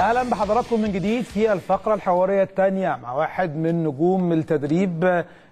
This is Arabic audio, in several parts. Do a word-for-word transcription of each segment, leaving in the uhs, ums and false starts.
اهلا بحضراتكم من جديد في الفقره الحواريه الثانيه مع واحد من نجوم التدريب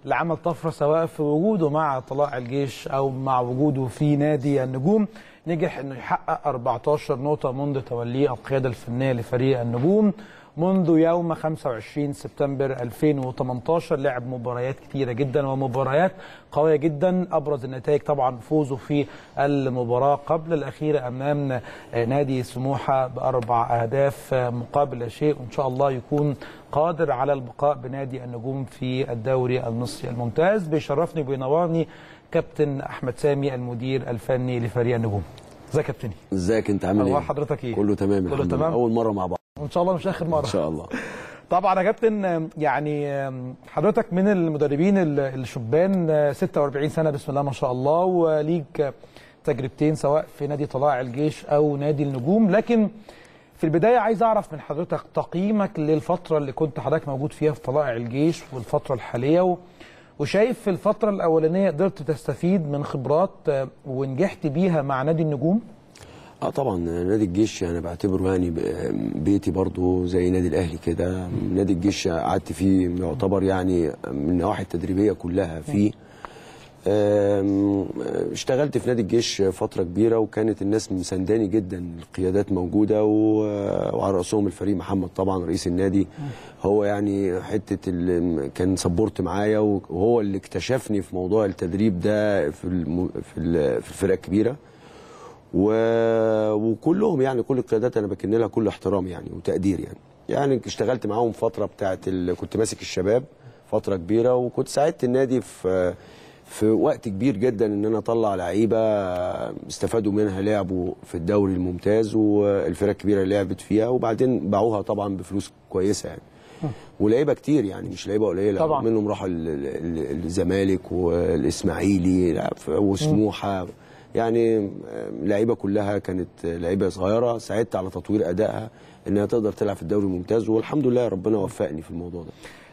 اللي عمل طفره سواء في وجوده مع طلائع الجيش او مع وجوده في نادي النجوم. نجح انه يحقق أربعتاشر نقطه منذ توليه القياده الفنيه لفريق النجوم منذ يوم خمسة وعشرين سبتمبر ألفين وتمنتاشر. لعب مباريات كتيرة جدا ومباريات قوية جدا، أبرز النتائج طبعا فوزه في المباراة قبل الأخيرة أمام نادي سموحة بأربع أهداف مقابل لا شيء، وإن شاء الله يكون قادر على البقاء بنادي النجوم في الدوري المصري الممتاز. بيشرفني وبينورني كابتن أحمد سامي المدير الفني لفريق النجوم. ازيك يا كابتن؟ ازيك انت عامل ايه؟ حضرتك ايه؟ كله تمام كله تمام أول مرة مع بعض وان شاء الله مش اخر مره ان شاء الله. طبعا يا كابتن، يعني حضرتك من المدربين الشبان ستة وأربعين سنه بسم الله ما شاء الله، وليك تجربتين سواء في نادي طلائع الجيش او نادي النجوم، لكن في البدايه عايز اعرف من حضرتك تقييمك للفتره اللي كنت حضرتك موجود فيها في طلائع الجيش والفتره الحاليه، وشايف في الفتره الاولانيه قدرت تستفيد من خبرات ونجحت بيها مع نادي النجوم؟ اه طبعا نادي الجيش انا بعتبره يعني بيتي برضه زي نادي الاهلي كده. نادي الجيش قعدت فيه يعتبر يعني من النواحي التدريبيه كلها فيه. اشتغلت في نادي الجيش فتره كبيره وكانت الناس مسانداني جدا، القيادات موجوده وعلى راسهم الفريق محمد طبعا رئيس النادي، هو يعني حته كان سبورت معايا وهو اللي اكتشفني في موضوع التدريب ده في الم... في الفرق الكبيره، و... وكلهم يعني كل القيادات انا بكن لها كل احترام يعني وتقدير يعني. يعني اشتغلت معاهم فتره بتاعه ال... كنت ماسك الشباب فتره كبيره، وكنت ساعدت النادي في في وقت كبير جدا ان انا اطلع لعيبه استفادوا منها لعبوا في الدوري الممتاز والفرق الكبيره اللي لعبت فيها، وبعدين باعوها طبعا بفلوس كويسه يعني. ولاعيبه كتير يعني مش لعيبه قليله، منهم راحوا الزمالك والاسماعيلي وسموحه، يعني لعيبه كلها كانت لعيبه صغيره ساعدت على تطوير ادائها انها تقدر تلعب في الدوري الممتاز، والحمد لله ربنا وفقني في الموضوع ده.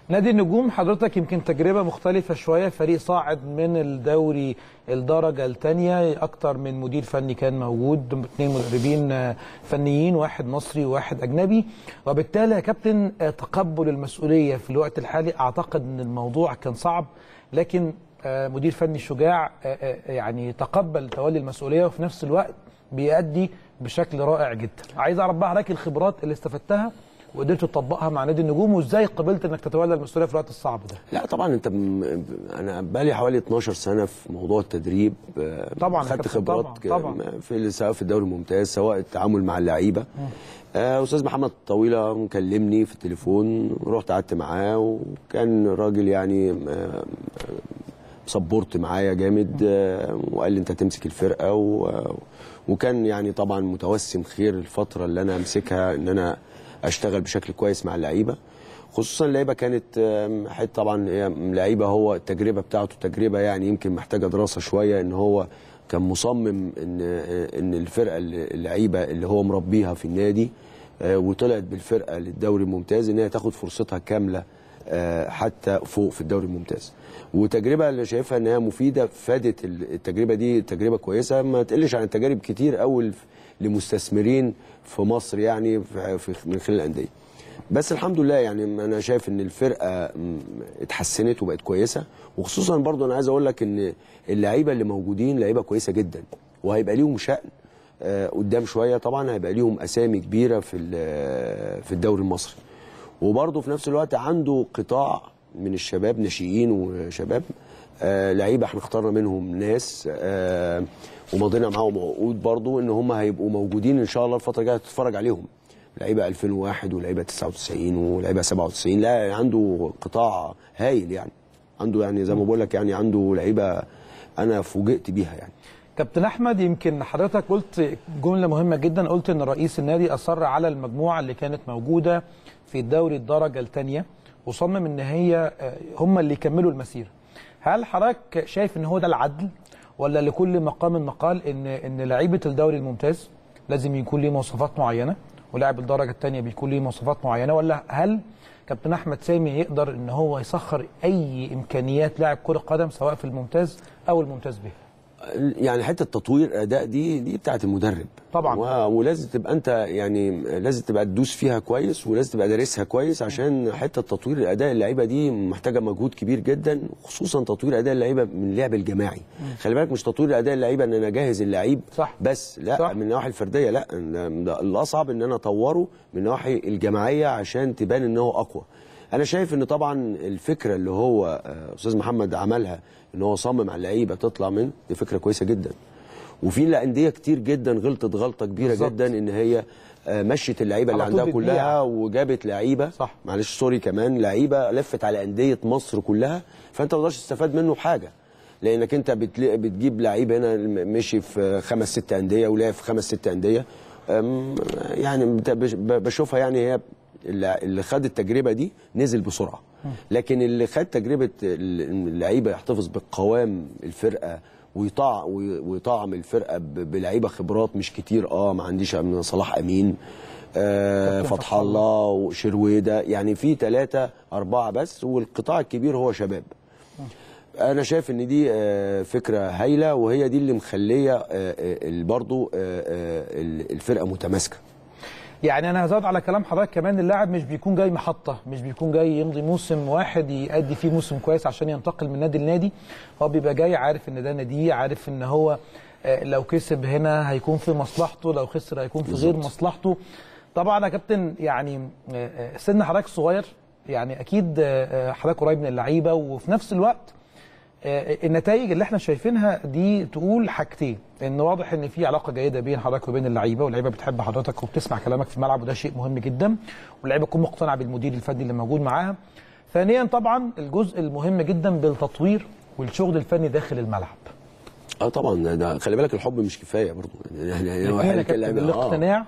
نادي النجوم حضرتك يمكن تجربة مختلفة شوية، فريق صاعد من الدوري الدرجة الثانية، أكتر من مدير فني كان موجود، اثنين مدربين فنيين واحد مصري وواحد أجنبي، وبالتالي يا كابتن تقبل المسؤولية في الوقت الحالي أعتقد أن الموضوع كان صعب، لكن مدير فني شجاع يعني تقبل تولي المسؤولية وفي نفس الوقت بيأدي بشكل رائع جدا. عايز أعرف بقى حضرتك الخبرات اللي استفدتها وقدرت تطبقها مع نادي النجوم، وازاي قبلت انك تتولى المسؤوليه في الوقت الصعب ده؟ لا طبعا انت م... انا بقالي حوالي اتناشر سنه في موضوع التدريب طبعا، خدت خبرات طبعًا. طبعًا. في سواء في الدوري الممتاز سواء التعامل مع اللعيبه. آه استاذ محمد طويله كلمني في التليفون، رحت قعدت معاه وكان راجل يعني آه سبورت معايا جامد، آه وقال لي انت تمسك الفرقه، و... وكان يعني طبعا متوسم خير الفتره اللي انا امسكها ان انا اشتغل بشكل كويس مع اللعيبه، خصوصا اللعيبه كانت حته طبعا لعيبه هو التجربه بتاعته تجربه يعني يمكن محتاجه دراسه شويه، ان هو كان مصمم ان ان الفرقه اللعيبه اللي هو مربيها في النادي وطلعت بالفرقه للدوري الممتاز ان هي تاخد فرصتها كامله حتى فوق في الدوري الممتاز، وتجربه اللي شايفها ان هي مفيده فادت. التجربه دي تجربه كويسه ما تقلش عن التجارب كتير قوي لمستثمرين في مصر يعني في من خلال الانديه، بس الحمد لله يعني انا شايف ان الفرقه اتحسنت وبقت كويسه، وخصوصا برضو انا عايز اقول لك ان اللعيبه اللي موجودين لعيبه كويسه جدا وهيبقى ليهم شأن قدام شويه، طبعا هيبقى ليهم اسامي كبيره في في الدوري المصري، وبرضو في نفس الوقت عنده قطاع من الشباب ناشئين وشباب آه لعيبه احنا اخترنا منهم ناس آه ومضينا معاهم عقود برضو ان هم هيبقوا موجودين ان شاء الله الفتره الجايه تتفرج عليهم، لعيبه ألفين وواحد ولعيبه تسعة وتسعين ولعيبه سبعة وتسعين، لا عنده قطاع هايل يعني، عنده يعني زي ما بقول لك يعني عنده لعيبه انا فوجئت بيها يعني. كابتن احمد، يمكن حضرتك قلت جمله مهمه جدا، قلت ان رئيس النادي اصر على المجموعه اللي كانت موجوده في الدوري الدرجه الثانيه وصمم ان هي هم اللي يكملوا المسيره. هل حضرتك شايف ان هو ده العدل، ولا لكل مقام مقال ان ان لعيبه الدوري الممتاز لازم يكون ليه مواصفات معينه ولاعب الدرجه الثانيه بيكون ليه مواصفات معينه، ولا هل كابتن احمد سامي يقدر ان هو يسخر اي امكانيات لاعب كره قدم سواء في الممتاز او الممتاز به؟ يعني حته تطوير اداء دي دي بتاعت المدرب طبعا، ولازم تبقى انت يعني لازم تبقى تدوس فيها كويس، ولازم تبقى دارسها كويس، عشان حته تطوير اداء اللعيبه دي محتاجه مجهود كبير جدا، خصوصا تطوير اداء اللعيبه من اللعب الجماعي. خلي بالك مش تطوير اداء اللعيبه ان انا اجهز اللعيب بس، لا صح. من النواحي الفرديه لا، الاصعب ان انا اطوره من النواحي الجماعيه عشان تبان ان هو اقوى. انا شايف ان طبعا الفكره اللي هو استاذ محمد عملها ان هو صمم على اللعيبه تطلع من دي فكره كويسه جدا، وفي الانديه كتير جدا غلطت غلطه كبيره بالزبط. جدا ان هي مشت اللعيبه اللي عندها كلها وجابت لعيبه معلش سوري كمان لعيبه لفت على انديه مصر كلها، فانت ما تقدرش تستفاد منه بحاجه، لانك انت بتجيب لعيب هنا مشي في خمس ست انديه ولعب في خمس ست انديه، يعني بشوفها يعني هي اللي خد التجربه دي نزل بسرعه، لكن اللي خد تجربه اللعيبه يحتفظ بقوام الفرقه ويطع ويطعم الفرقه بلعيبه خبرات مش كتير. اه ما عنديش صلاح امين، آه فتح الله وشرويده، يعني في ثلاثه اربعه بس، والقطاع الكبير هو شباب. انا شايف ان دي فكره هايله، وهي دي اللي مخليه برضو الفرقه متماسكه. يعني انا هزود على كلام حضرتك كمان، اللاعب مش بيكون جاي محطه، مش بيكون جاي يمضي موسم واحد يأدي فيه موسم كويس عشان ينتقل من نادي لنادي، هو بيبقى جاي عارف ان ده ناديه، عارف ان هو لو كسب هنا هيكون في مصلحته، لو خسر هيكون في غير مصلحته. طبعا يا كابتن يعني سن حضرتك صغير، يعني اكيد حضرتك قريب من اللعيبه، وفي نفس الوقت النتائج اللي احنا شايفينها دي تقول حاجتين، ان واضح ان في علاقه جيده بين حضرتك وبين اللعيبه، واللعيبه بتحب حضرتك وبتسمع كلامك في الملعب وده شيء مهم جدا، واللعيبه تكون مقتنعه بالمدير الفني اللي موجود معاها. ثانيا طبعا الجزء المهم جدا بالتطوير والشغل الفني داخل الملعب. اه طبعا ده خلي بالك الحب مش كفايه برضه، يعني الواحد الاقتناع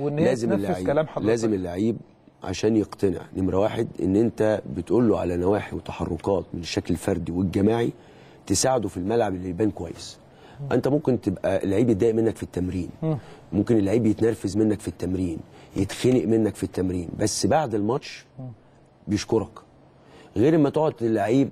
وان هي تنفذ كلام حضرتك. لازم اللعيب عشان يقتنع نمره واحد ان انت بتقول له على نواحي وتحركات من الشكل الفردي والجماعي تساعده في الملعب اللي يبان كويس. انت ممكن تبقى اللعيب يتضايق منك في التمرين، ممكن اللعيب يتنرفز منك في التمرين، يتخنق منك في التمرين، بس بعد الماتش بيشكرك، غير ما تقعد اللعيب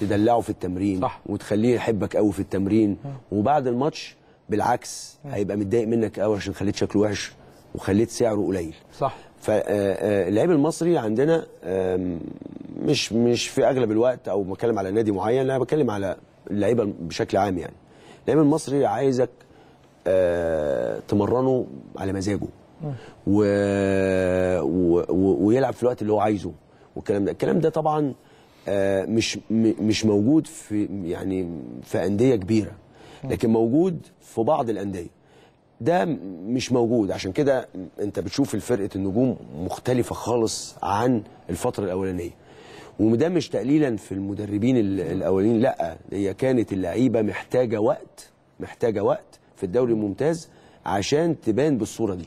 تدلعه في التمرين صح. وتخليه يحبك قوي في التمرين، وبعد الماتش بالعكس هيبقى متضايق منك قوي عشان خليت شكله وحش وخليت سعره قليل صح. فاللاعب المصري عندنا مش مش في اغلب الوقت، او بتكلم على نادي معين، انا بتكلم على اللعيبه بشكل عام، يعني اللاعب المصري عايزك تمرنه على مزاجه و... و... ويلعب في الوقت اللي هو عايزه، والكلام ده الكلام ده طبعا مش مش موجود في يعني في انديه كبيره، لكن موجود في بعض الانديه، ده مش موجود. عشان كده انت بتشوف فرقه النجوم مختلفه خالص عن الفتره الاولانيه، وده مش تقليلا في المدربين الاولين، لا هي كانت اللعيبه محتاجه وقت، محتاجه وقت في الدوري الممتاز عشان تبان بالصوره دي.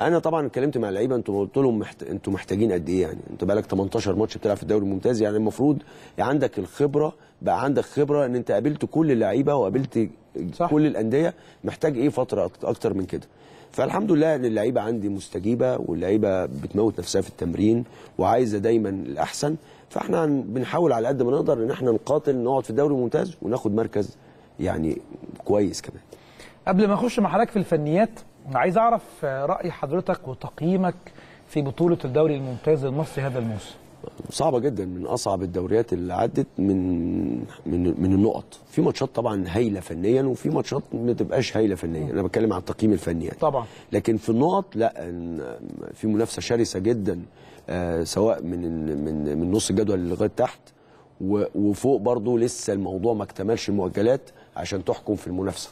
انا طبعا اتكلمت مع اللعيبه، انتوا قلت لهم محت... انتوا محتاجين قد ايه؟ يعني انت بقالك تمنتاشر ماتش بتلعب في الدوري الممتاز، يعني المفروض يعني عندك الخبره، بقى عندك خبره ان انت قابلت كل اللعيبه وقابلت صح. كل الانديه، محتاج ايه فتره اكتر من كده؟ فالحمد لله ان اللعيبه عندي مستجيبه، واللعيبه بتموت نفسها في التمرين وعايزه دايما الاحسن، فاحنا بنحاول على قد ما نقدر ان احنا نقاتل نقعد في الدوري الممتاز وناخد مركز يعني كويس كمان. قبل ما اخش مع حضرتك في الفنيات، عايز اعرف راي حضرتك وتقييمك في بطوله الدوري الممتاز المصري هذا الموسم. صعبه جدا، من اصعب الدوريات اللي عدت من من من النقط، في ماتشات طبعا هايله فنيا وفي ماتشات ما تبقاش هايله فنيا، انا بتكلم على التقييم الفني يعني. طبعا لكن في النقط لا، في منافسه شرسه جدا، آه سواء من من من نص الجدول لغايه تحت وفوق، برضو لسه الموضوع ما اكتملش المؤجلات عشان تحكم في المنافسه.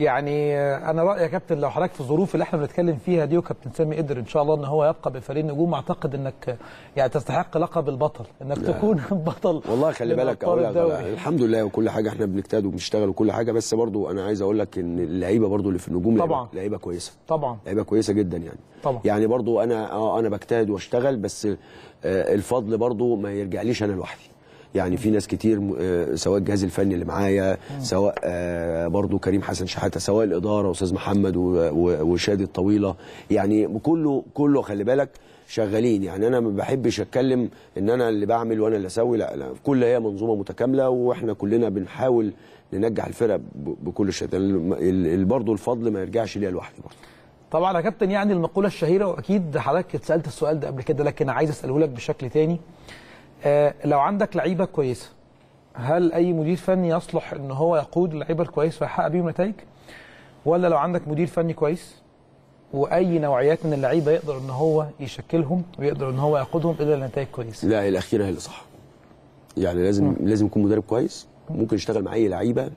يعني انا رايي يا كابتن لو حضرتك في الظروف اللي احنا بنتكلم فيها دي وكابتن سامي قدر ان شاء الله ان هو يبقى بفريق نجوم، اعتقد انك يعني تستحق لقب البطل، انك لا. تكون بطل والله. خلي بالك الحمد لله وكل حاجه، احنا بنجتهد وبنشتغل وكل حاجه، بس برضو انا عايز اقول لك ان اللعيبه برضو اللي في النجوم طبعا لعيبه كويسه، طبعا لعيبه كويسه جدا يعني طبعا. يعني برضو انا اه انا بجتهد واشتغل، بس الفضل برضو ما يرجعليش انا لوحدي، يعني في ناس كتير، سواء الجهاز الفني اللي معايا، سواء برضو كريم حسن شحاته، سواء الاداره استاذ محمد وشادي الطويله، يعني كله كله خلي بالك شغالين. يعني انا ما بحبش اتكلم ان انا اللي بعمل وانا اللي اسوي، لا لا كل هي منظومه متكامله، واحنا كلنا بنحاول ننجح الفرقه بكل الشتات، برضه الفضل ما يرجعش ليا لوحدي برضه. طبعا يا كابتن يعني المقوله الشهيره، واكيد حضرتك اتسالت السؤال ده قبل كده لكن عايز اساله لك بشكل ثاني. آه لو عندك لعيبه كويسه، هل اي مدير فني يصلح ان هو يقود اللعيبه الكويس ويحقق بيهم نتائج؟ ولا لو عندك مدير فني كويس واي نوعيات من اللعيبه يقدر ان هو يشكلهم ويقدر ان هو يقودهم الى نتائج كويسه؟ لا، الاخيره هي اللي صح. يعني لازم م. لازم يكون مدرب كويس ممكن يشتغل مع اي لعيبه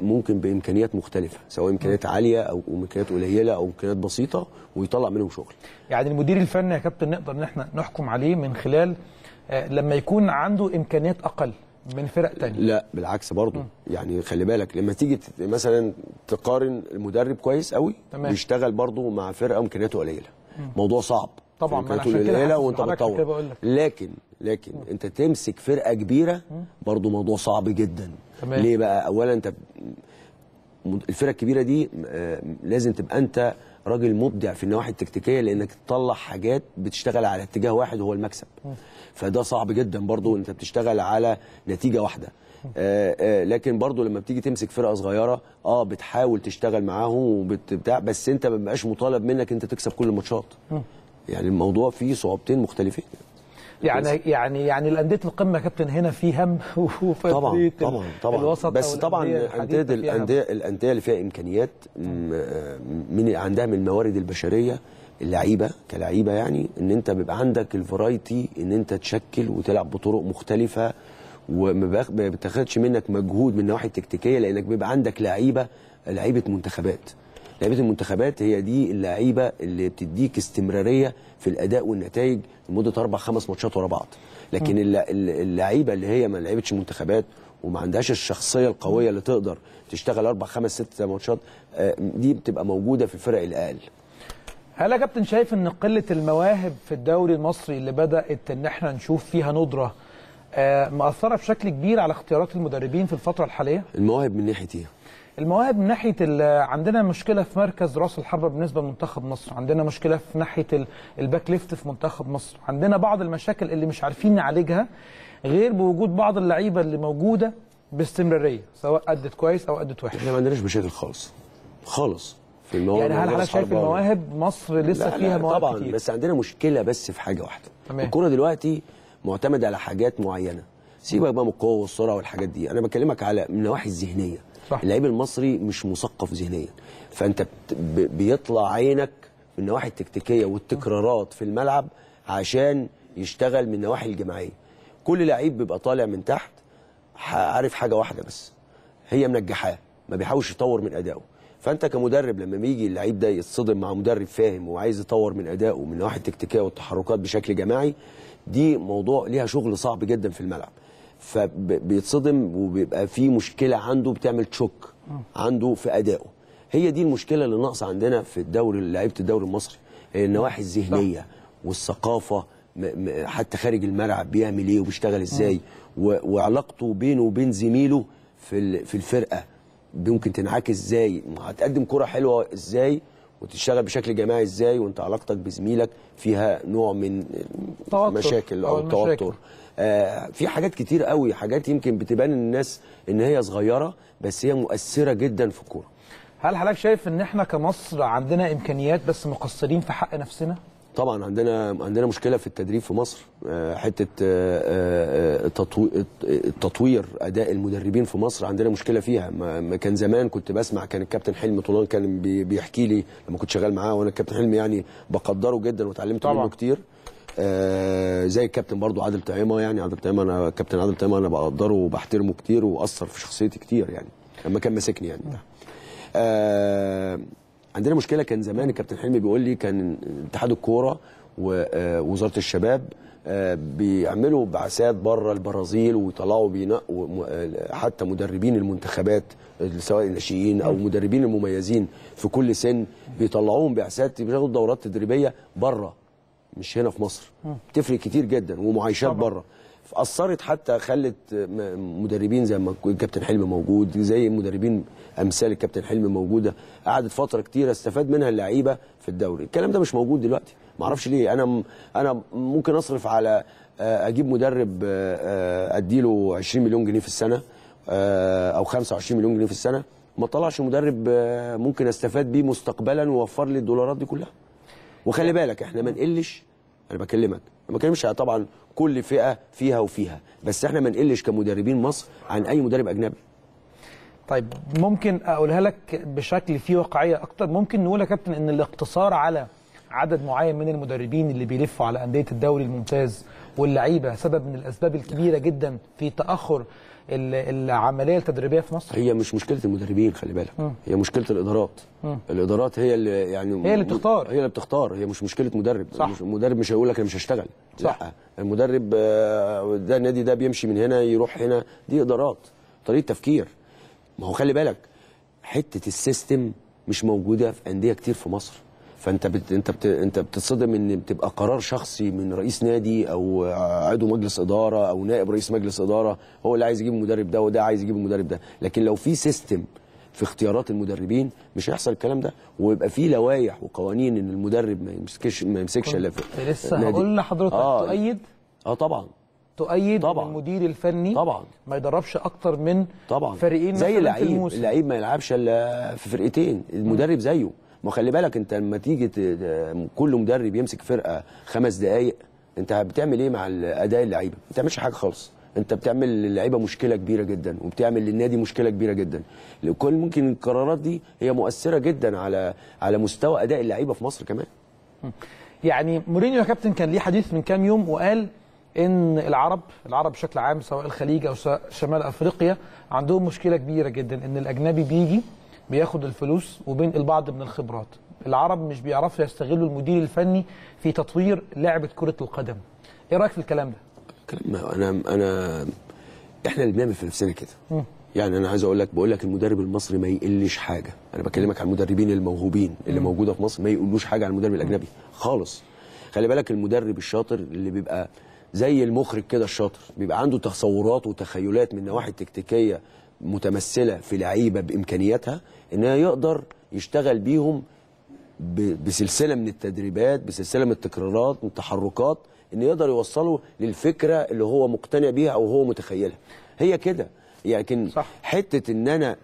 ممكن بامكانيات مختلفه، سواء امكانيات عاليه او امكانيات قليله او امكانيات بسيطه، ويطلع منهم شغل. يعني المدير الفني يا كابتن نقدر ان احنا نحكم عليه من خلال لما يكون عنده امكانيات اقل من فرق تانية؟ لا بالعكس برضه. يعني خلي بالك لما تيجي مثلا تقارن المدرب كويس قوي بيشتغل برضه مع فرقه امكانياته قليله، موضوع صعب طبعا، امكانياته قليله وانت بتطور. لكن لكن م. انت تمسك فرقه كبيره برضه موضوع صعب جدا. تمام. ليه بقى؟ اولا انت الفرقه الكبيره دي لازم تبقى انت راجل مبدع في النواحي التكتيكيه، لانك تطلع حاجات بتشتغل على اتجاه واحد وهو المكسب. م. فده صعب جدا برضو، انت بتشتغل على نتيجه واحده. آآ آآ لكن برضو لما بتيجي تمسك فرقه صغيره اه بتحاول تشتغل معاهم وبتاع، بس انت ما بيبقاش مطالب منك انت تكسب كل الماتشات. يعني الموضوع فيه صعوبتين مختلفين. يعني يعني يعني الانديه القمه يا كابتن هنا في هم طبعا طبعا طبعا، بس طبعا الانديه الانديه الانديه اللي فيها امكانيات من عندها من الموارد البشريه اللعيبه كلعيبه، يعني ان انت بيبقى عندك الفرايتي ان انت تشكل وتلعب بطرق مختلفه، وما بتاخدش منك مجهود من النواحي التكتيكيه، لانك بيبقى عندك لعيبه لعيبه منتخبات. لعيبه المنتخبات هي دي اللعيبه اللي بتديك استمراريه في الاداء والنتائج لمده اربع خمس ماتشات ورا بعض. لكن اللعيبه اللي هي ما لعبتش منتخبات وما عندهاش الشخصيه القويه اللي تقدر تشتغل اربع خمس ست ماتشات، دي بتبقى موجوده في الفرق الاقل. هل يا كابتن شايف ان قله المواهب في الدوري المصري اللي بدات ان احنا نشوف فيها ندره مأثره بشكل كبير على اختيارات المدربين في الفتره الحاليه؟ المواهب من ناحيه ايه؟ المواهب من ناحيه عندنا مشكله في مركز راس الحربه بالنسبه لمنتخب مصر، عندنا مشكله في ناحيه الباك ليفت في منتخب مصر، عندنا بعض المشاكل اللي مش عارفين نعالجها غير بوجود بعض اللعيبه اللي موجوده باستمراريه سواء أدت كويس او أدت وحش. احنا ما عندناش مشاكل خالص خالص في المواهب. يعني هل حضرتك شايف المواهب مصر لسه لا فيها؟ لا مواهب طبعا كتير. بس عندنا مشكله بس في حاجه واحده. تمام. الكوره دلوقتي معتمده على حاجات معينه، سيبك بقى من القوه والسرعه والحاجات دي، انا بكلمك على النواحي الذهنيه. اللاعب المصري مش مثقف ذهنيا، فانت بيطلع عينك من النواحي التكتيكيه والتكرارات في الملعب عشان يشتغل من النواحي الجماعيه. كل لعيب بيبقى طالع من تحت عارف حاجه واحده بس هي منجحاه، ما بيحاولش يطور من ادائه. فانت كمدرب لما بيجي اللعيب ده يتصدم مع مدرب فاهم وعايز يطور من ادائه من النواحي التكتيكيه والتحركات بشكل جماعي، دي موضوع ليها شغل صعب جدا في الملعب. فبيتصدم وبيبقى في مشكله عنده، بتعمل تشوك عنده في ادائه. هي دي المشكله اللي ناقصه عندنا في الدوري، لعيبه الدوري المصري، النواحي الذهنيه والثقافه حتى خارج الملعب بيعمل ايه وبيشتغل ازاي، وعلاقته بينه وبين زميله في في الفرقه ممكن تنعكس ازاي، هتقدم كره حلوه ازاي وتشتغل بشكل جماعي ازاي، وانت علاقتك بزميلك فيها نوع من المشاكل او التوتر. آه في حاجات كتير قوي، حاجات يمكن بتبان للناس ان هي صغيره بس هي مؤثره جدا في الكوره. هل حضرتك شايف ان احنا كمصر عندنا امكانيات بس مقصرين في حق نفسنا؟ طبعا عندنا عندنا مشكله في التدريب في مصر، آه حته آه آه تطوير اداء المدربين في مصر عندنا مشكله فيها. ما كان زمان كنت بسمع، كان الكابتن حلمي طولان كان بيحكي لي لما كنت شغال معاه، وانا الكابتن حلمي يعني بقدره جدا وتعلمت منه كتير. آه زي الكابتن برضو عادل طعيمه، يعني عادل طعيمه انا الكابتن عادل طعيمه انا بقدره وبحترمه كتير واثر في شخصيتي كتير يعني لما كان ماسكني يعني. آه عندنا مشكله، كان زمان الكابتن حلمي بيقول لي كان اتحاد الكوره ووزاره الشباب بيعملوا بعثات بره البرازيل ويطلعوا بينقوا حتى مدربين المنتخبات سواء الناشئين او مدربين المميزين في كل سن، بيطلعوهم بعثات بياخدوا دورات تدريبيه بره مش هنا في مصر. بتفرق كتير جدا، ومعايشات بره اثرت حتى خلت مدربين زي ما الكابتن حلمي موجود، زي مدربين امثال الكابتن حلمي موجوده، قعدت فتره كتير استفاد منها اللعيبه في الدوري. الكلام ده مش موجود دلوقتي، ما اعرفش ليه. انا انا ممكن اصرف على اجيب مدرب اديله عشرين مليون جنيه في السنه او خمسة وعشرين مليون جنيه في السنه، ما طلعش مدرب ممكن استفاد بيه مستقبلا ووفر لي الدولارات دي كلها. وخلي بالك احنا ما نقلش، انا بكلمك ما بكلمش طبعا كل فئه فيها وفيها، بس احنا ما نقلش كمدربين مصر عن اي مدرب اجنبي. طيب ممكن اقولها لك بشكل فيه واقعيه اكتر، ممكن نقول يا كابتن ان الاقتصار على عدد معين من المدربين اللي بيلفوا على انديه الدوري الممتاز واللعيبه سبب من الاسباب الكبيره جدا في تاخر العمليه التدريبيه في مصر؟ هي مش مشكله المدربين، خلي بالك م. هي مشكله الادارات. م. الادارات هي اللي يعني هي اللي بتختار، هي اللي بتختار، هي مش مشكله مدرب. صح. المدرب مش هيقول لك انا مش هشتغل. صح. لا، المدرب ده النادي ده بيمشي من هنا يروح هنا، دي ادارات، طريقه تفكير. ما هو خلي بالك حته السيستم مش موجوده في انديه كتير في مصر، فانت بت... انت بت... انت بتتصدم ان بتبقى قرار شخصي من رئيس نادي او عضو مجلس اداره او نائب رئيس مجلس اداره، هو اللي عايز يجيب المدرب ده وده عايز يجيب المدرب ده. لكن لو في سيستم في اختيارات المدربين مش هيحصل الكلام ده، ويبقى في لوائح وقوانين ان المدرب ما يمسكش ما يمسكش الا في لسه نادي. هقول لحضرتك آه. تؤيد؟ اه طبعا تؤيد طبعا. المدير الفني طبعا ما يدربش اكتر من طبعا فريقين، زي اللعيب، اللعيب ما يلعبش الا في فرقتين، المدرب زيه. ما خلي بالك انت لما تيجي كل مدرب يمسك فرقه خمس دقائق، انت بتعمل ايه مع اداء اللعيبه؟ ما بتعملش حاجه خالص، انت بتعمل للعيبه مشكله كبيره جدا، وبتعمل للنادي مشكله كبيره جدا. لكل ممكن القرارات دي هي مؤثره جدا على على مستوى اداء اللعيبه في مصر كمان. يعني مورينيو يا كابتن كان ليه حديث من كام يوم وقال ان العرب العرب بشكل عام سواء الخليج او شمال افريقيا عندهم مشكله كبيره جدا، ان الاجنبي بيجي بياخد الفلوس وبين البعض من الخبرات. العرب مش بيعرفوا يستغلوا المدير الفني في تطوير لعبه كره القدم. ايه رايك في الكلام ده؟ انا انا احنا اللي بنعمل في نفسنا كده. م. يعني انا عايز اقول لك، بقول لك المدرب المصري ما يقلش حاجه، انا بكلمك عن المدربين الموهوبين اللي م. موجوده في مصر، ما يقولوش حاجه عن المدرب الاجنبي خالص. خلي بالك المدرب الشاطر اللي بيبقى زي المخرج كده، الشاطر بيبقى عنده تصورات وتخيلات من نواحي تكتيكيه متمثله في لعيبه بامكانياتها، انها يقدر يشتغل بيهم بسلسله من التدريبات، بسلسله من التكرارات والتحركات، ان يقدر يوصله للفكره اللي هو مقتنع بيها او هو متخيلها. هي كده يعني. صح. حته ان انا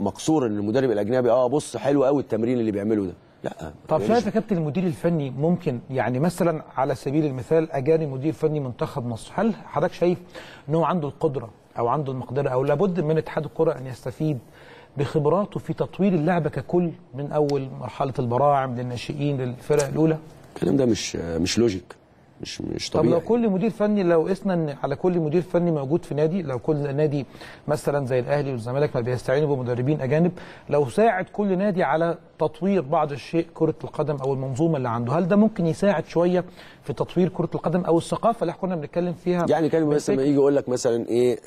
مقصور ان المدرب الاجنبي اه بص حلو قوي التمرين اللي بيعمله ده، لا. طب شايف يا كابتن المدير الفني ممكن يعني مثلا على سبيل المثال اجاني مدير فني منتخب مصر، هل حضرتك شايف ان هو عنده القدره او عنده المقدره او لابد من اتحاد الكره ان يستفيد بخبراته في تطوير اللعبه ككل، من اول مرحله البراعم للناشئين للفرق الاولى؟ الكلام ده مش مش لوجيك، مش مش طبيعي. طب لو كل مدير فني، لو قسنا ان على كل مدير فني موجود في نادي، لو كل نادي مثلا زي الاهلي والزمالك ما بيستعينوا بمدربين اجانب، لو ساعد كل نادي على تطوير بعض الشيء كره القدم او المنظومه اللي عنده، هل ده ممكن يساعد شويه في تطوير كره القدم او الثقافه اللي كنا بنتكلم فيها؟ يعني كان بس لما يجي يقول لك مثلا ايه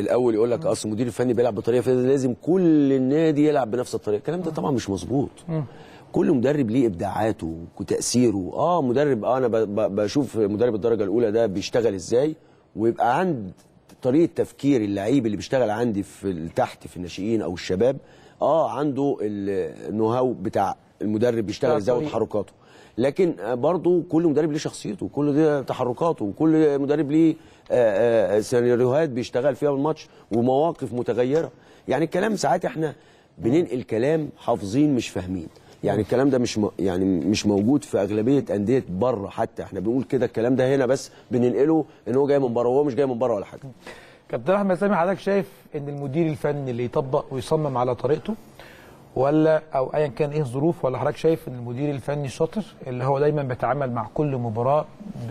الاول، يقول لك اصل المدير الفني بيلعب بطريقه فلازم لازم كل النادي يلعب بنفس الطريقه، الكلام ده طبعا مش مظبوط. كل مدرب ليه ابداعاته وتاثيره. اه مدرب آه انا بشوف مدرب الدرجه الاولى ده بيشتغل ازاي، ويبقى عند طريقه تفكير اللعيب اللي بيشتغل عندي في تحت في الناشئين او الشباب، اه عنده النو هاو بتاع المدرب بيشتغل ازاي وتحركاته. لكن برضه كل مدرب ليه شخصيته، وكل ده تحركاته، وكل مدرب ليه سيناريوهات بيشتغل فيها الماتش ومواقف متغيره. يعني الكلام ساعات احنا بننقل كلام حافظين مش فاهمين. يعني الكلام ده مش م... يعني مش موجود في اغلبيه انديه بره، حتى احنا بنقول كده الكلام ده هنا، بس بننقله ان هو جاي من بره وهو مش جاي من بره ولا حاجه. كابتن احمد سامي، حضرتك شايف ان المدير الفني اللي يطبق ويصمم على طريقته، ولا او ايا كان ايه الظروف، ولا حضرتك شايف ان المدير الفني الشاطر اللي هو دايما بيتعامل مع كل مباراه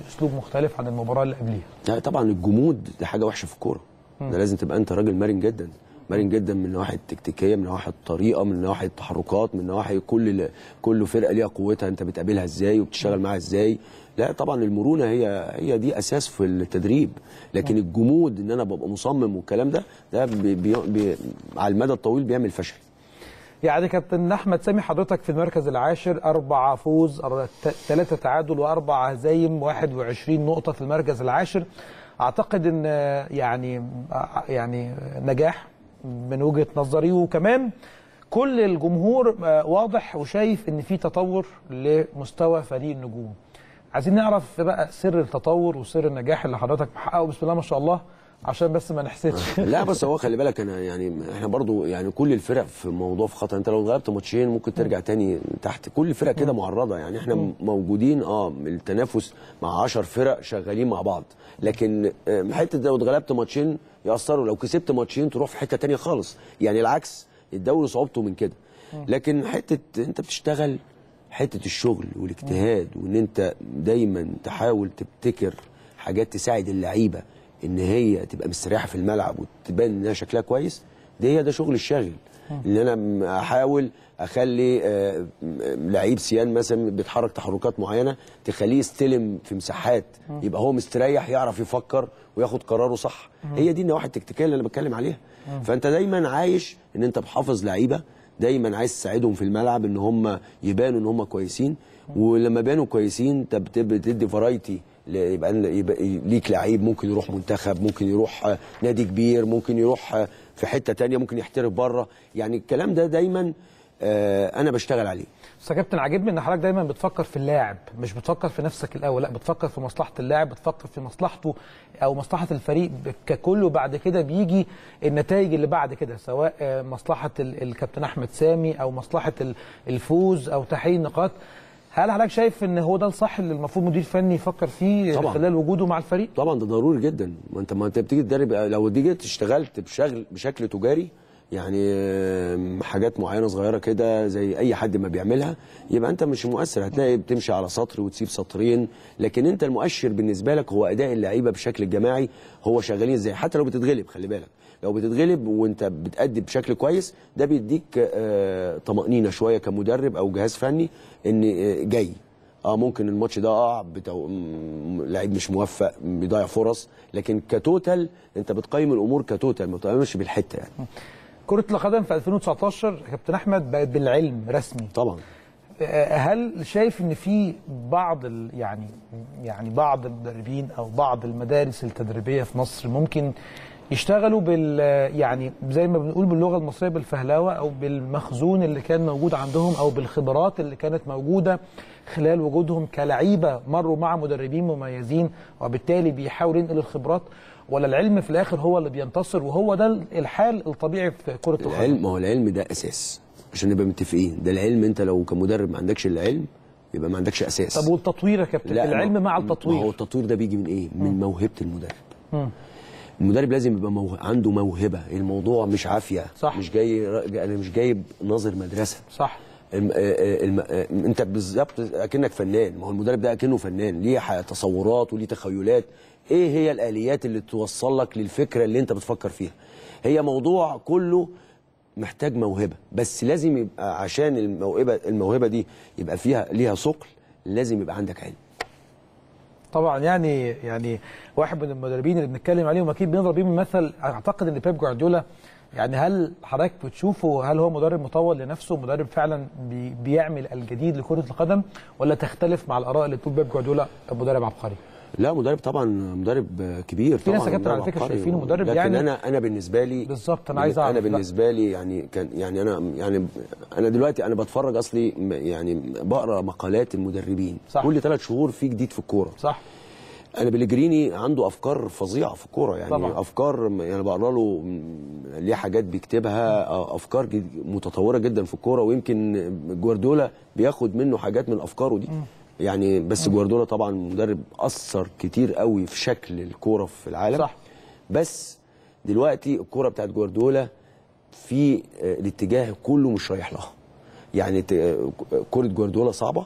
باسلوب مختلف عن المباراه اللي قبليها؟ لا طبعا الجمود ده حاجه وحشه في الكوره، ده لازم تبقى انت راجل مرن جدا، مرن جدا من ناحيه التكتيكيه، من ناحيه الطريقه، من ناحيه التحركات، من ناحيه كل كل فرقه ليها قوتها، انت بتقابلها ازاي وبتشتغل معاها ازاي. لا طبعا المرونه هي هي دي اساس في التدريب، لكن الجمود ان انا ببقى مصمم والكلام ده ده بي بي على المدى الطويل بيعمل فشل. يعني كابتن احمد سامي، حضرتك في المركز العاشر، أربعة فوز، ثلاثة تعادل وأربع هزايم، واحد وعشرين نقطة في المركز العاشر. أعتقد إن يعني يعني نجاح من وجهة نظري، وكمان كل الجمهور واضح وشايف ان في تطور لمستوى فريق النجوم. عايزين نعرف بقى سر التطور وسر النجاح اللي حضرتك محققه بسم الله ما شاء الله عشان بس ما نحسدش. لا بس هو خلي بالك انا يعني احنا برضو يعني كل الفرق في موضوع في خطر، انت لو اتغلبت ماتشين ممكن ترجع تاني تحت، كل الفرق كده معرضه يعني. احنا م. موجودين اه التنافس مع عشر فرق شغالين مع بعض، لكن حته لو اتغلبت ماتشين ياثروا، لو كسبت ماتشين تروح في حته تانيه خالص، يعني العكس الدوري صعوبته من كده. لكن حته انت بتشتغل، حته الشغل والاجتهاد وان انت دايما تحاول تبتكر حاجات تساعد اللعيبه ان هي تبقى مستريحه في الملعب وتبان انها شكلها كويس، دي هي ده شغل الشاغل. ان انا احاول اخلي لعيب سيان مثلا بيتحرك تحركات معينه تخليه يستلم في مساحات يبقى هو مستريح، يعرف يفكر وياخد قراره صح. هي دي النواحي التكتيكيه اللي انا بتكلم عليها. فانت دايما عايش ان انت بحافظ لعيبه، دايما عايز تساعدهم في الملعب ان هم يبانوا ان هم كويسين، ولما بانوا كويسين انت بتدي فرايتي، يبقى ليك لعيب ممكن يروح منتخب، ممكن يروح نادي كبير، ممكن يروح في حته تانية، ممكن يحترف بره، يعني الكلام ده دايما انا بشتغل عليه. بس يا كابتن عاجبني ان حضرتك دايما بتفكر في اللاعب، مش بتفكر في نفسك الاول، لا بتفكر في مصلحه اللاعب، بتفكر في مصلحته او مصلحه الفريق ككل، وبعد كده بيجي النتائج اللي بعد كده، سواء مصلحه الكابتن احمد سامي او مصلحه الفوز او تحقيق النقاط. هل حضرتك شايف ان هو ده الصح اللي المفروض مدير فني يفكر فيه طبعًا خلال وجوده مع الفريق؟ طبعا ده ضروري جدا. ما انت ما انت بتيجي تدرب، لو دي جيت اشتغلت بشغل بشكل تجاري يعني حاجات معينه صغيره كده زي اي حد ما بيعملها، يبقى انت مش مؤثر، هتلاقي بتمشي على سطر وتسيب سطرين. لكن انت المؤشر بالنسبه لك هو اداء اللعيبه بشكل جماعي، هو شغالين ازاي حتى لو بتتغلب. خلي بالك لو بتتغلب وانت بتأدي بشكل كويس، ده بيديك طمأنينه شويه كمدرب او جهاز فني ان جاي اه ممكن الماتش ده اه لعيب مش موفق بيضيع فرص، لكن كتوتال انت بتقيم الامور كتوتال، ما بتقيمش بالحته يعني. كرة القدم في ألفين وتسعتاشر كابتن أحمد بقت بالعلم رسمي. طبعا. هل شايف إن في بعض يعني يعني بعض المدربين أو بعض المدارس التدريبية في مصر ممكن يشتغلوا بال يعني زي ما بنقول باللغة المصرية بالفهلاوة، أو بالمخزون اللي كان موجود عندهم، أو بالخبرات اللي كانت موجودة خلال وجودهم كلعيبة مروا مع مدربين مميزين، وبالتالي بيحاولوا ينقلوا الخبرات، ولا العلم في الاخر هو اللي بينتصر وهو ده الحال الطبيعي في كرة القدم؟ العلم، ما هو العلم ده اساس عشان نبقى متفقين، ده العلم. انت لو كمدرب ما عندكش العلم يبقى ما عندكش اساس. طب والتطوير يا كابتن؟ العلم مع التطوير، ما هو التطوير ده بيجي من ايه؟ من م. موهبة المدرب. م. المدرب لازم يبقى موه... عنده موهبة، الموضوع مش عافية، صح. مش جاي انا مش جايب ناظر مدرسة، صح. الم... الم... انت بالظبط اكنك فنان، ما هو المدرب ده اكنه فنان، ليه تصورات وليه تخيلات، ايه هي الاليات اللي توصل لك للفكره اللي انت بتفكر فيها. هي موضوع كله محتاج موهبه، بس لازم يبقى عشان الموهبه الموهبه دي يبقى فيها ليها ثقل، لازم يبقى عندك علم. طبعا يعني يعني واحد من المدربين اللي بنتكلم عليهم اكيد بنضرب بيه مثل، اعتقد ان بيب جوارديولا، يعني هل حضرتك بتشوفه هل هو مدرب مطول لنفسه، مدرب فعلا بي بيعمل الجديد لكره القدم، ولا تختلف مع الاراء اللي بتقول بيب جوارديولا مدرب عبقري؟ لا مدرب طبعا، مدرب كبير طبعا. في ناس يا كابتن على فكره شايفينه مدرب لكن يعني، لكن انا انا بالنسبه لي بالظبط انا عايز اعرف. انا بالنسبه لي يعني كان يعني انا يعني انا دلوقتي انا بتفرج اصلي يعني بقرا مقالات المدربين، صح. كل ثلاث شهور في جديد في الكوره، صح. انا بلجريني عنده افكار فظيعه في الكوره يعني، طبعا. افكار يعني بقرا له ليه حاجات بيكتبها، افكار متطوره جدا في الكوره، ويمكن جوارديولا بياخد منه حاجات من افكاره دي. م. يعني بس جوارديولا طبعا مدرب اثر كتير قوي في شكل الكوره في العالم، صح. بس دلوقتي الكوره بتاعت جوارديولا في الاتجاه كله مش رايح لها، يعني كوره جوارديولا صعبه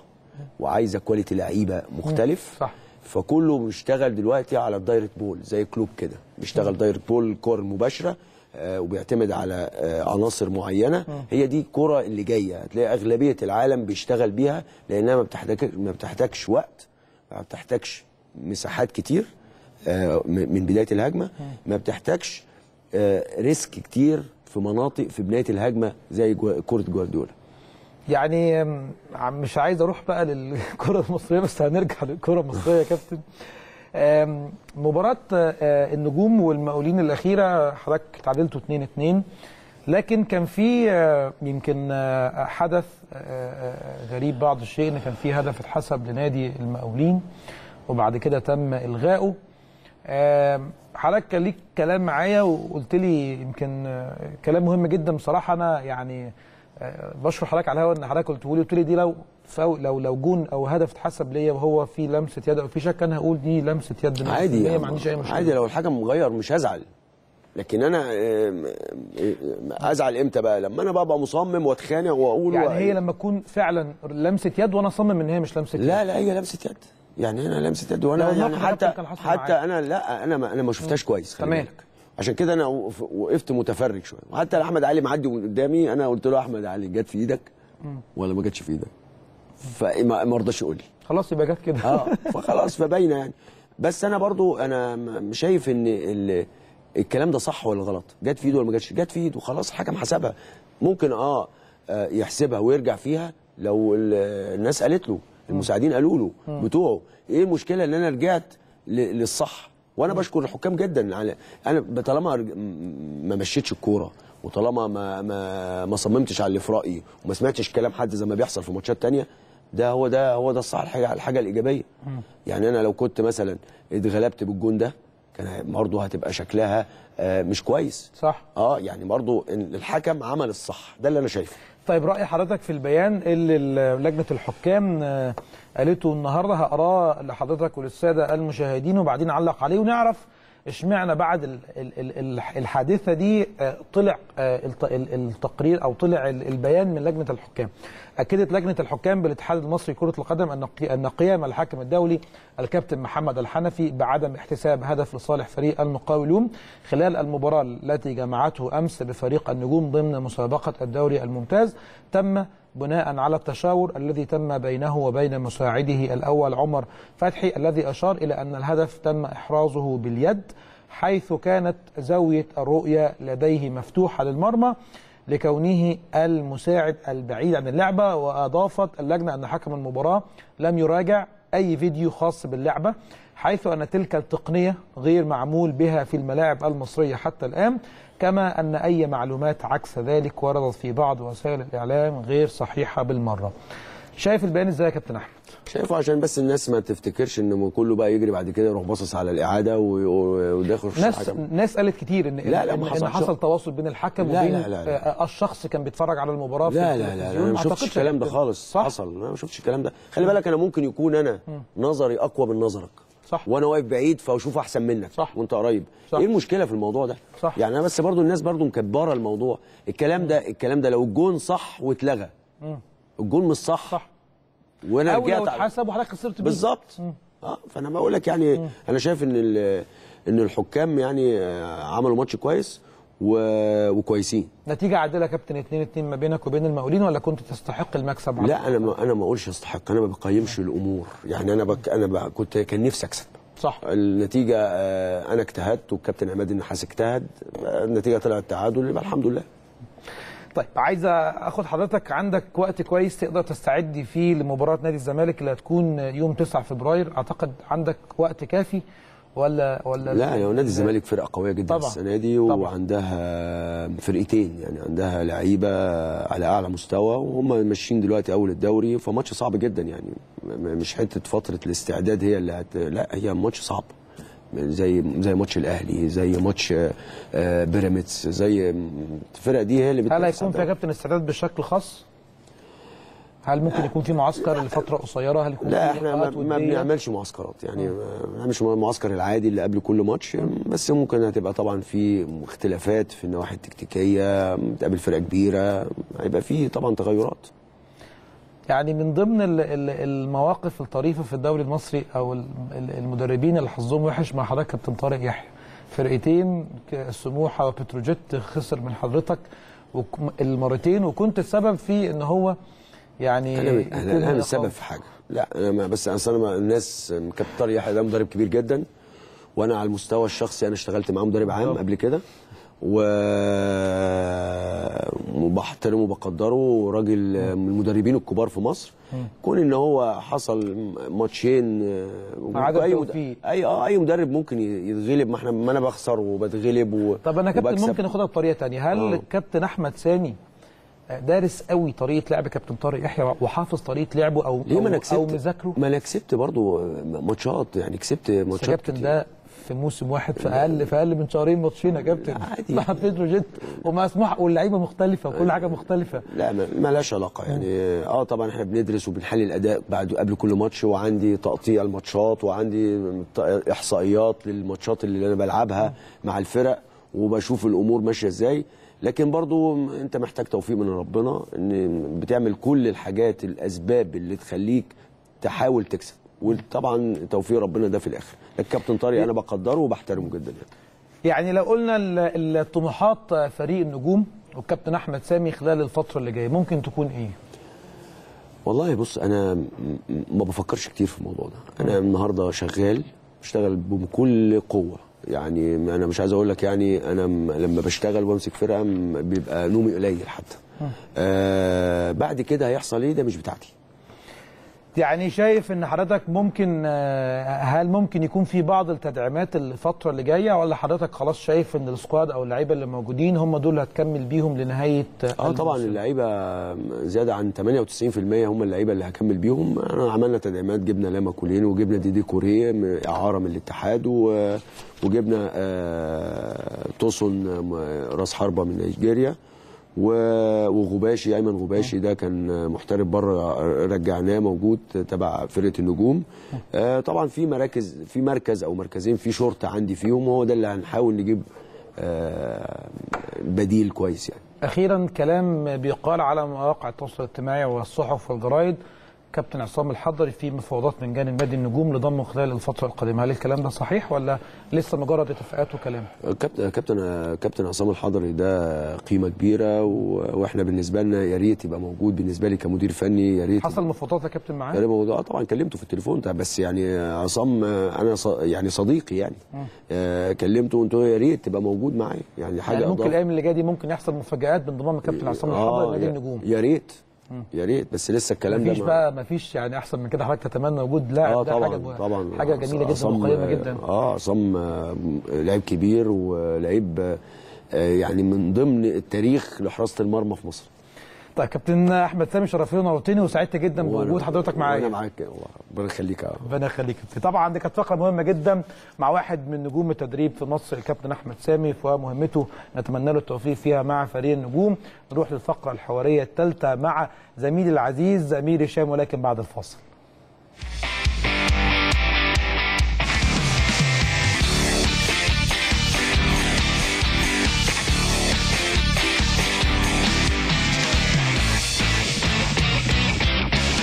وعايزه كواليتي لعيبه مختلف، صح. فكله بيشتغل دلوقتي على الدايركت بول زي كلوب كده، بيشتغل دايركت بول الكوره المباشره، وبيعتمد على عناصر معينه، هي دي الكره اللي جايه. هتلاقي اغلبيه العالم بيشتغل بيها لانها ما بتحتاجش ما بتحتاجش وقت، ما بتحتاجش مساحات كتير من بدايه الهجمه، ما بتحتاجش ريسك كتير في مناطق في بدايه الهجمه زي كره جوارديولا. يعني مش عايز اروح بقى للكره المصريه، بس هنرجع للكره المصريه يا كابتن. مباراة النجوم والمقاولين الأخيرة حضرتك تعادلتوا اتنين اتنين، لكن كان في يمكن حدث غريب بعض الشيء، إن كان في هدف اتحسب لنادي المقاولين وبعد كده تم إلغائه، حضرتك كان ليك كلام معايا وقلت لي يمكن كلام مهم جدا بصراحه. انا يعني بشكر حضرتك على الهوا ان حضرتك قلته لي، قلت لي دي لو لو لو جون او هدف اتحسب ليا وهو في لمسه يد او في شك انا هقول دي لمسه يد عادي، ما عنديش اي مشكله عادي. لو الحكم مغير مش هزعل، لكن انا ازعل امتى بقى؟ لما انا ببقى مصمم واتخانق واقول يعني و... هي لما تكون فعلا لمسه يد وانا اصمم ان هي مش لمسه يد. لا لا هي لمسه يد، يعني انا لمسه يد وانا يعني حتى حتى انا لا انا ما انا ما شفتهاش كويس، خلي بالك. عشان كده انا وقفت متفرج شويه، وحتى احمد علي معدي قدامي انا قلت له احمد علي جت في ايدك ولا ما جاتش في ايدك؟ فما رضاش يقول لي. خلاص يبقى جت كده. اه فخلاص فباينه يعني. بس انا برضو انا شايف ان ال الكلام ده صح ولا غلط؟ جت في ايده ولا ما جاتش؟ جت في ايده، خلاص الحكم حسبها. ممكن اه يحسبها ويرجع فيها لو الناس قالت له، المساعدين قالوا له بتوعه. ايه المشكله ان انا رجعت للصح؟ وانا بشكر الحكام جدا على انا طالما ما مشيتش الكوره وطالما ما ما ما صممتش على اللي في رايي وما سمعتش كلام حد زي ما بيحصل في ماتشات ثانيه. ده هو ده هو ده الصح، الحاجه الحاجه الايجابيه. يعني انا لو كنت مثلا اتغلبت بالجون ده كان برضه هتبقى شكلها مش كويس، صح؟ اه يعني برضه الحكم عمل الصح، ده اللي انا شايفه. طيب راي حضرتك في البيان اللي لجنه الحكام قالته النهارده، هقراه لحضرتك وللساده المشاهدين وبعدين نعلق عليه ونعرف اشمعنى بعد الحادثه دي طلع التقرير او طلع البيان من لجنه الحكام. اكدت لجنه الحكام بالاتحاد المصري لكره القدم ان قيام الحاكم الدولي الكابتن محمد الحنفي بعدم احتساب هدف لصالح فريق المقاولون خلال المباراه التي جمعته امس بفريق النجوم ضمن مسابقه الدوري الممتاز، تم بناء على التشاور الذي تم بينه وبين مساعده الأول عمر فتحي، الذي أشار إلى أن الهدف تم إحرازه باليد حيث كانت زاوية الرؤية لديه مفتوحة للمرمى لكونه المساعد البعيد عن اللعبة. وأضافت اللجنة أن حكم المباراة لم يراجع أي فيديو خاص باللعبة، حيث أن تلك التقنية غير معمول بها في الملاعب المصرية حتى الآن، كما أن أي معلومات عكس ذلك وردت في بعض وسائل الإعلام غير صحيحة بالمرة. شايف البيان إزاي يا كابتن أحمد؟ شايفه عشان بس الناس ما تفتكرش إن كله بقى يجري بعد كده يروح باصص على الإعادة وداخل في ناس الحكم. ناس قالت كتير إن لا لا إن حصل, حصل تواصل بين الحكم لا وبين لا لا لا. الشخص كان بيتفرج على المباراة في لا لا لا, لا أنا ما شفتش الكلام ده خالص، صح؟ حصل أنا ما شفتش الكلام ده. خلي بالك أنا ممكن يكون أنا نظري أقوى من نظرك، صح، وانا واقف بعيد فاشوف احسن منك، صح، وانت قريب، صح. ايه المشكله في الموضوع ده؟ صح. يعني انا بس برضو الناس برضو مكبره الموضوع. الكلام ده الكلام ده لو الجون صح واتلغى، الجون مش صح، صح، وانا رجعت او لو اتحسب وحضرتك خسرت بيه بالظبط. اه فانا بقول لك يعني مم. انا شايف ان ان الحكام يعني عملوا ماتش كويس و... وكويسين. نتيجه عادله كابتن اتنين اتنين ما بينك وبين المقاولين، ولا كنت تستحق المكسب؟ لا انا ما انا ما اقولش استحق، انا ما بقيمش الامور. يعني انا بك... انا ب... كنت كان نفسي اكسب، صح. النتيجه انا اجتهدت والكابتن عماد النحاس اجتهد، النتيجه طلعت تعادل، يبقى الحمد لله. طيب عايز اخد حضرتك عندك وقت كويس تقدر تستعد فيه لمباراه نادي الزمالك اللي هتكون يوم تسعة فبراير، اعتقد عندك وقت كافي ولا ولا لا؟ يا نادي الزمالك فرقه قويه جدا السنه دي، وعندها فرقتين، يعني عندها لعيبه على اعلى مستوى وهم ماشيين دلوقتي اول الدوري، فماتش صعب جدا. يعني مش حته فتره الاستعداد هي اللي هت... لا هي ماتش صعب، زي زي ماتش الاهلي، زي ماتش بيراميدز، زي الفرق دي هي اللي بتحصل. هل هيكون في يا كابتن استعداد بشكل خاص؟ هل ممكن يكون في معسكر لفتره قصيره؟ هل يكون لا احنا ما, ما بنعملش معسكرات، يعني ما بنعملش المعسكر العادي اللي قبل كل ماتش، بس ممكن هتبقى طبعا في اختلافات في النواحي التكتيكيه، بتقابل فرقه كبيره، هيبقى في طبعا تغيرات. يعني من ضمن المواقف الطريفه في الدوري المصري او المدربين اللي حظهم وحش مع حضرتك كابتن طارق يحيى، فرقتين السموحه وبتروجيت خسر من حضرتك المرتين، وكنت السبب في ان هو يعني انا انا, أنا السبب في حاجه. لا انا ما بس اصل الناس كابتن يحيى ده مدرب كبير جدا، وانا على المستوى الشخصي انا اشتغلت معاه مدرب عام قبل كده و وبحترمه وبقدره، راجل من المدربين الكبار في مصر. كون ان هو حصل ماتشين اي مد... اي اه اي مدرب ممكن يتغلب، ما احنا ما انا بخسر وبتغلب و... طب انا كابتن وبكسب. ممكن اخدها بطريقه ثانيه، هل آه. كابتن احمد سامي دارس قوي طريقه لعب كابتن طارق يحيى وحافظ طريقه لعبه او ليه؟ ما أنا كسبت. او مذاكره ما انا كسبت برضه ماتشات، يعني كسبت ماتشات كابتن ده في موسم واحد في اقل في اقل من شهرين ماتشين يا كابتن عادي. ما حطيتش روجيت ومسموح واللعيبه مختلفه وكل حاجه مختلفه. لا مالهاش علاقه يعني. اه طبعا احنا بندرس وبنحلل الاداء بعد قبل كل ماتش، وعندي تقطيع الماتشات وعندي احصائيات للماتشات اللي انا بلعبها مع الفرق وبشوف الامور ماشيه ازاي. لكن برضو انت محتاج توفيق من ربنا ان بتعمل كل الحاجات الاسباب اللي تخليك تحاول تكسب، وطبعا توفيق ربنا ده في الاخر. الكابتن طارق انا بقدره وبحترمه جدا يعني. يعني لو قلنا الطموحات فريق النجوم والكابتن احمد سامي خلال الفتره اللي جايه ممكن تكون ايه؟ والله بص انا ما بفكرش كتير في الموضوع ده. انا النهارده شغال بشتغل بكل قوه يعني. انا مش عايز اقول لك يعني انا لما بشتغل وامسك فرقه بيبقى نومي قليل حتى. آه بعد كده هيحصل ايه ده مش بتاعتي. يعني شايف ان حضرتك ممكن، هل ممكن يكون في بعض التدعيمات الفتره اللي جايه، ولا حضرتك خلاص شايف ان السكواد او اللعيبه اللي موجودين هم دول هتكمل بيهم لنهايه؟ اه طبعا اللعيبه زياده عن ثمانية وتسعين بالمية هم اللعيبه اللي هكمل بيهم. انا عملنا تدعيمات، جبنا لاما كولين وجبنا ديدي كوريه اعاره من الاتحاد، وجبنا توسون راس حربه من نيجيريا، وغباشي ايمن غباشي ده كان محترف بره رجعناه موجود تبع فرقه النجوم. آه طبعا في مراكز، في مركز او مركزين في شرطه عندي فيهم، وهو ده اللي هنحاول نجيب آه بديل كويس يعني. اخيرا كلام بيقال على مواقع التواصل الاجتماعي والصحف والجرايد، كابتن عصام الحضري في مفاوضات من جانب نادي النجوم لضمه خلال الفتره القادمه، هل الكلام ده صحيح ولا لسه مجرد اتفاقات وكلام؟ كابتن كابتن كابتن عصام الحضري ده قيمه كبيره، واحنا بالنسبه لنا يا ريت يبقى موجود بالنسبه لي كمدير فني. يا ريت حصل مفاوضات يا كابتن معاه؟ اه طبعا كلمته في التليفون ده، بس يعني عصام انا ص... يعني صديقي يعني. آه كلمته وانت يا ريت تبقى موجود معايا يعني حاجه يعني ممكن الايام اللي جايه دي ممكن يحصل مفاجآت بانضمام كابتن عصام الحضري لنادي النجوم. يا ريت يا ريت، بس لسه الكلام مفيش ده مفيش بقى مفيش يعني احسن من كده. حضرتك تتمنى وجود لاعب؟ آه ده طبعا حاجه طبعا حاجه جميله جدا وقيمه جدا. اه عصام لعيب كبير ولعيب يعني من ضمن التاريخ لحراسه المرمى في مصر. طيب كابتن احمد سامي شرفتنا ونورتني وسعدت جدا بوجود حضرتك معايا. وانا معاك والله، ربنا يخليك. ربنا يخليك. طبعا دي كانت فقره مهمه جدا مع واحد من نجوم التدريب في مصر الكابتن احمد سامي، فمهمته نتمنى له التوفيق فيها مع فريق النجوم. نروح للفقره الحواريه الثالثه مع زميلي العزيز امير هشام، ولكن بعد الفاصل.